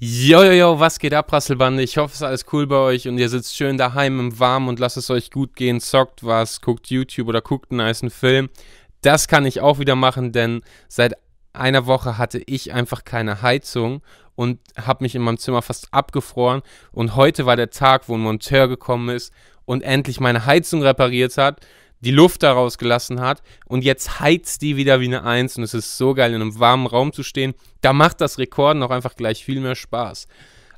Jojojo, was geht ab, Rasselbande? Ich hoffe, es ist alles cool bei euch und ihr sitzt schön daheim im Warmen und lasst es euch gut gehen, zockt was, guckt YouTube oder guckt einen nicen Film. Das kann ich auch wieder machen, denn seit einer Woche hatte ich einfach keine Heizung und habe mich in meinem Zimmer fast abgefroren. Und heute war der Tag, wo ein Monteur gekommen ist und endlich meine Heizung repariert hat, die Luft daraus gelassen hat und jetzt heizt die wieder wie eine Eins und es ist so geil, in einem warmen Raum zu stehen. Da macht das Rekorden auch einfach gleich viel mehr Spaß.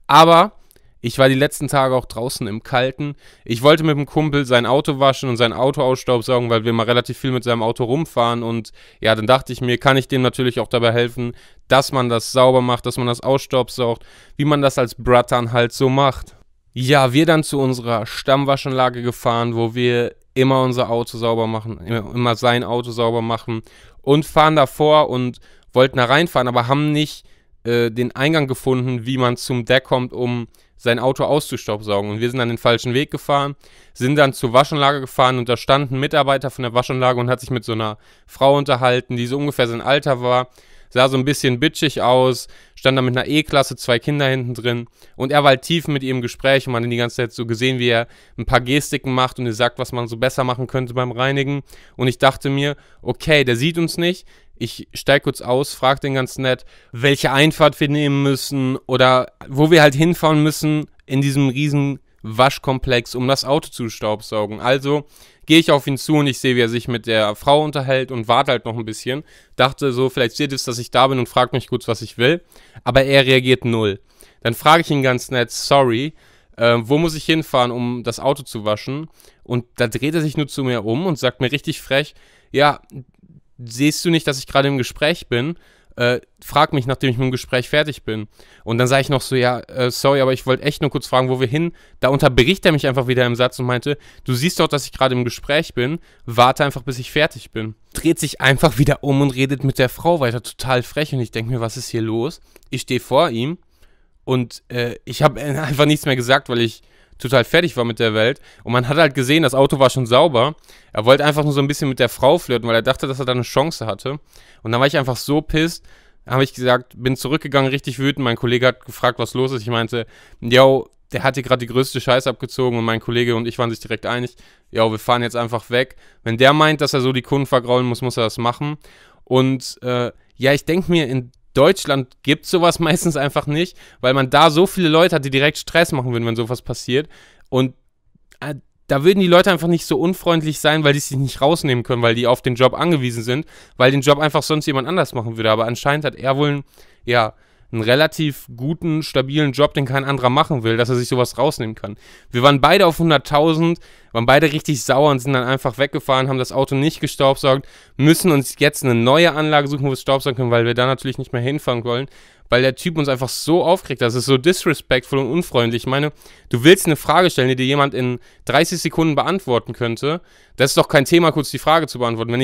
Aber ich war die letzten Tage auch draußen im Kalten. Ich wollte mit dem Kumpel sein Auto waschen und sein Auto ausstaubsaugen, weil wir mal relativ viel mit seinem Auto rumfahren. Und ja, dann dachte ich mir, kann ich dem natürlich auch dabei helfen, dass man das sauber macht, dass man das ausstaubsaugt, wie man das als Brattern halt so macht. Ja, wir dann zu unserer Stammwaschanlage gefahren, wo wir immer unser Auto sauber machen, immer sein Auto sauber machen und fahren davor und wollten da reinfahren, aber haben nicht den Eingang gefunden, wie man zum Deck kommt, um sein Auto auszustaubsaugen. Und wir sind dann den falschen Weg gefahren, sind dann zur Waschanlage gefahren und da stand ein Mitarbeiter von der Waschanlage und hat sich mit so einer Frau unterhalten, die so ungefähr sein Alter war, sah so ein bisschen bitchig aus, stand da mit einer E-Klasse, 2 Kinder hinten drin und er war halt tief mit ihm im Gespräch und man hat ihn die ganze Zeit so gesehen, wie er ein paar Gestiken macht und er sagt, was man so besser machen könnte beim Reinigen und ich dachte mir, okay, der sieht uns nicht, ich steige kurz aus, frage den ganz nett, welche Einfahrt wir nehmen müssen oder wo wir halt hinfahren müssen in diesem riesen Waschkomplex, um das Auto zu staubsaugen. Also gehe ich auf ihn zu und ich sehe, wie er sich mit der Frau unterhält und warte halt noch ein bisschen. Dachte so, vielleicht seht ihr es, dass ich da bin und fragt mich kurz, was ich will. Aber er reagiert null. Dann frage ich ihn ganz nett, sorry, wo muss ich hinfahren, um das Auto zu waschen? Und da dreht er sich nur zu mir um und sagt mir richtig frech, ja, siehst du nicht, dass ich gerade im Gespräch bin? Frag mich, nachdem ich mit dem Gespräch fertig bin. Und dann sage ich noch so, ja, sorry, aber ich wollte echt nur kurz fragen, wo wir hin. Da unterbricht er mich einfach wieder im Satz und meinte, du siehst doch, dass ich gerade im Gespräch bin, warte einfach, bis ich fertig bin. Dreht sich einfach wieder um und redet mit der Frau weiter, total frech. Und ich denke mir, was ist hier los? Ich stehe vor ihm und ich habe einfach nichts mehr gesagt, weil ich total fertig war mit der Welt. Und man hat halt gesehen, das Auto war schon sauber. Er wollte einfach nur so ein bisschen mit der Frau flirten, weil er dachte, dass er da eine Chance hatte. Und dann war ich einfach so pisst, habe ich gesagt, bin zurückgegangen, richtig wütend. Mein Kollege hat gefragt, was los ist. Ich meinte, yo, der hat hier gerade die größte Scheiße abgezogen und mein Kollege und ich waren sich direkt einig, yo, wir fahren jetzt einfach weg. Wenn der meint, dass er so die Kunden vergraulen muss er das machen. Und ja, ich denke mir, in Deutschland gibt es sowas meistens einfach nicht, weil man da so viele Leute hat, die direkt Stress machen würden, wenn sowas passiert. Und da würden die Leute einfach nicht so unfreundlich sein, weil die sich nicht rausnehmen können, weil die auf den Job angewiesen sind, weil den Job einfach sonst jemand anders machen würde. Aber anscheinend hat er wohl einen relativ guten, stabilen Job, den kein anderer machen will, dass er sich sowas rausnehmen kann. Wir waren beide auf 100.000, waren beide richtig sauer und sind dann einfach weggefahren, haben das Auto nicht gestaubsaugt, müssen uns jetzt eine neue Anlage suchen, wo wir staubsaugen können, weil wir da natürlich nicht mehr hinfahren wollen, weil der Typ uns einfach so aufkriegt, das ist so disrespectful und unfreundlich. Ich meine, du willst eine Frage stellen, die dir jemand in 30 Sekunden beantworten könnte. Das ist doch kein Thema, kurz die Frage zu beantworten. Wenn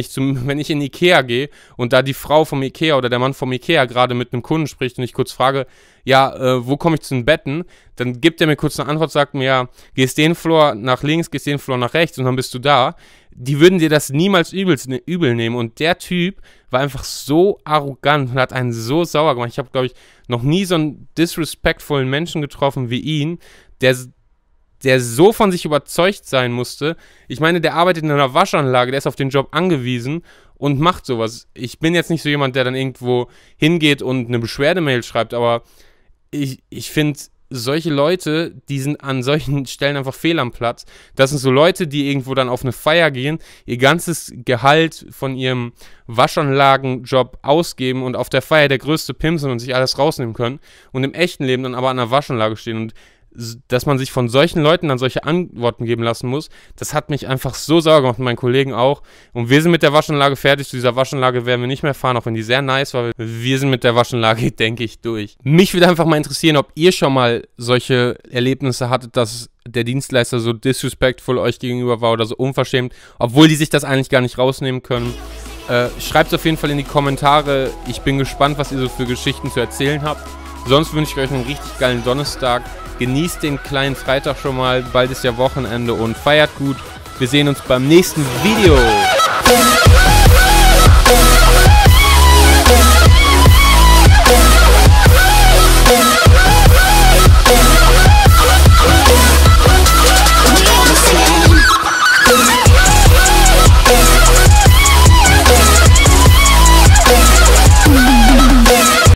ich in Ikea gehe und da die Frau vom Ikea oder der Mann vom Ikea gerade mit einem Kunden spricht und ich kurz frage, ja, wo komme ich zu den Betten? Dann gibt er mir kurz eine Antwort, sagt mir, ja, gehst den Flur nach links, gehst den Flur nach rechts und dann bist du da. Die würden dir das niemals übel nehmen und der Typ war einfach so arrogant und hat einen so sauer gemacht. Ich habe, glaube ich, noch nie so einen disrespectvollen Menschen getroffen wie ihn, der so von sich überzeugt sein musste. Ich meine, der arbeitet in einer Waschanlage, der ist auf den Job angewiesen und macht sowas. Ich bin jetzt nicht so jemand, der dann irgendwo hingeht und eine Beschwerdemail schreibt, aber ich finde, solche Leute, die sind an solchen Stellen einfach fehl am Platz. Das sind so Leute, die irgendwo dann auf eine Feier gehen, ihr ganzes Gehalt von ihrem Waschanlagenjob ausgeben und auf der Feier der größte Pimp sind und sich alles rausnehmen können und im echten Leben dann aber an der Waschanlage stehen und dass man sich von solchen Leuten dann solche Antworten geben lassen muss, das hat mich einfach so sauer gemacht und meinen Kollegen auch. Und wir sind mit der Waschanlage fertig, zu dieser Waschanlage werden wir nicht mehr fahren, auch wenn die sehr nice war. Wir sind mit der Waschanlage, denke ich, durch. Mich würde einfach mal interessieren, ob ihr schon mal solche Erlebnisse hattet, dass der Dienstleister so disrespectful euch gegenüber war oder so unverschämt, obwohl die sich das eigentlich gar nicht rausnehmen können. Schreibt es auf jeden Fall in die Kommentare. Ich bin gespannt, was ihr so für Geschichten zu erzählen habt. Sonst wünsche ich euch einen richtig geilen Donnerstag. Genießt den kleinen Freitag schon mal, bald ist ja Wochenende und feiert gut. Wir sehen uns beim nächsten Video.